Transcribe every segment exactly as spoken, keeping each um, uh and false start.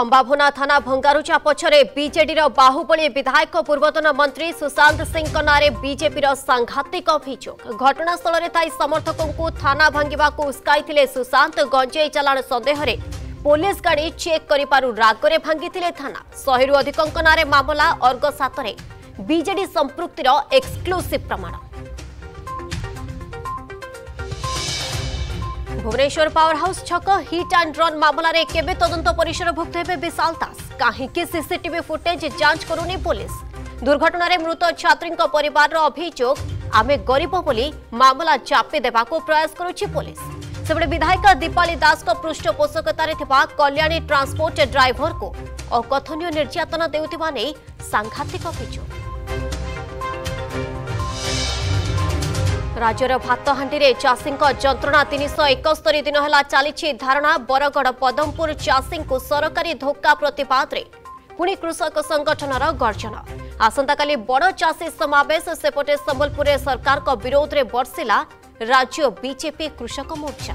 अंबाभुना थाना भंगारुजा पछरे बीजेडी बाहुबली विधायक पूर्वतन मंत्री सुशांत सिंह नारे बीजेपी सांघातिक अभियोग घटनास्थल थाई समर्थकों थाना भांगा उस्काई सुशांत गंजेई चलाण सन्देह पुलिस गाड़ी चेक कर रागरे भांगी थाना शहे रु अधिक नारे मामला अर्ग सात बीजेडी संपृक्तिर एक्सक्लूसिव प्रमाण। भुवनेश्वर पावर हाउस छक हिट एंड रन मामलें केबे तदंत परिसरभुक्त होबे विशाल दास कहीं सीसीटीवी फुटेज जांच करूनी पुलिस दुर्घटन में मृत छात्री परिवार अभियोग आमे गरीब बोली मामला चापी देवा प्रयास करुछि पुलिस। सेबडे विधायिका दीपाली दास पृष्ठपोषकतार कल्याणी ट्रांसपोर्ट ड्राइवर को अकथनीय निर्यातना देउथिबा नै सांघातिक अभियोग। राज्यर भातहांडी चाषी जंत्रणा तीन सौ एकस्तरी दिन है चली धारणा बरगड़ पदमपुर चाषी को सरकारी धोखा प्रतिवाद पुणी कृषक संगठन गर्जन आसंता काली बड़ चाषी समावेश सेपटे संबलपुर सरकार का विरोध में बर्षिला राज्य बीजेपी कृषक मोर्चा।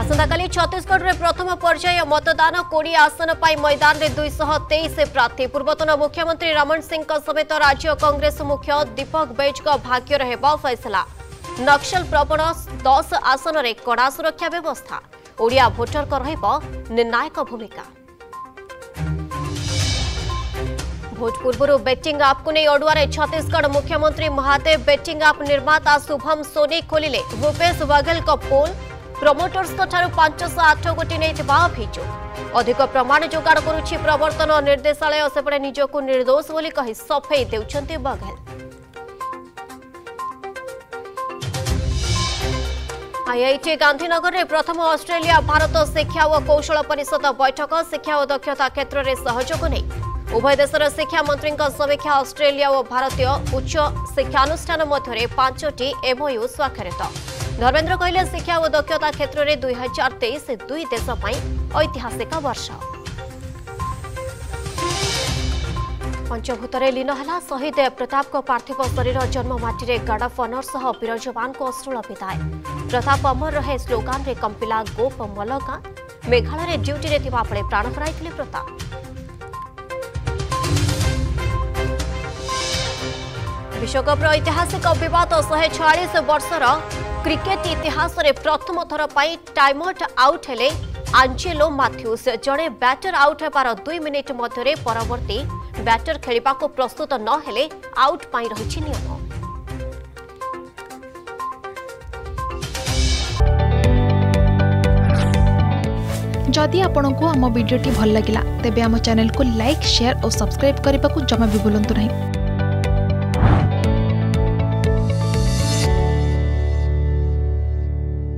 आसंता काली छत्तीसगढ़ में प्रथम पर्याय मतदान कोड़ी आसन पर मैदान में दुई सौ तेईस प्रार्थी पूर्वतन मुख्यमंत्री रमण सिंह समेत राज्य कांग्रेस मुख्य दीपक बैज भाग्य रहेबा फैसला नक्सल प्रवण दस आसन रे कड़ा सुरक्षा व्यवस्था ओडिया भोटर को रहेबा निर्णायक भूमिका। भोट पूर्व बेटिंग आप को नहीं अडुआर छत्तीसगढ़ मुख्यमंत्री महादेव बेटिंग आप निर्माता शुभम सोनी खोलिले भूपेश बघेल का पोल प्रमोटर्स पांचश आठ कोटी अभियोग अधिक प्रमाण जोगाड़ करुछि प्रवर्तन निर्देशालय सेपटे निजक निर्दोष बोली कही सफेई देउछन्ते बघेल। आईआईटी गांधीनगर में प्रथम ऑस्ट्रेलिया भारत शिक्षा और कौशल परिषद बैठक शिक्षा और दक्षता क्षेत्र में सहयोग नहीं उभय देशर शिक्षा मंत्री समीक्षा ऑस्ट्रेलिया और भारतीय उच्च शिक्षानुष्ठान मध्य पांचटी एमओयू स्वाक्षरित। धर्मेंद्र कहले शिक्षा और दक्षता क्षेत्र में दुई हजार तेईस दुई देश ऐतिहासिक वर्ष। पंचभूत लीन है शहीद प्रताप को पार्थिव शरीर जन्ममाटी गार्ड अफ अनर सह वीर जवान को अश्रुल विदाय प्रताप अमर रहे स्लोगान रे कंपिला गोप मलगा मेघालय ड्यूटी रे थिबा बेले प्राण हराइथिले प्रताप। विश्वकप्र ऐतिहासिक विवाद शहे छयालीस वर्षर क्रिकेट इतिहास में प्रथम थर पर टाइमआउट आउट हेले आंजेलो मैथ्यूज जड़े बैटर आउट होबार दुई मिनिट मध्य परवर्ती बैटर खेलने को प्रस्तुत न हेले आउट पाई रही नियम। जदि आपंक आम भिडी भल लगा तेब आम चैनल को लाइक शेयर और सब्सक्राइब करने को जमा भी भूलु ना।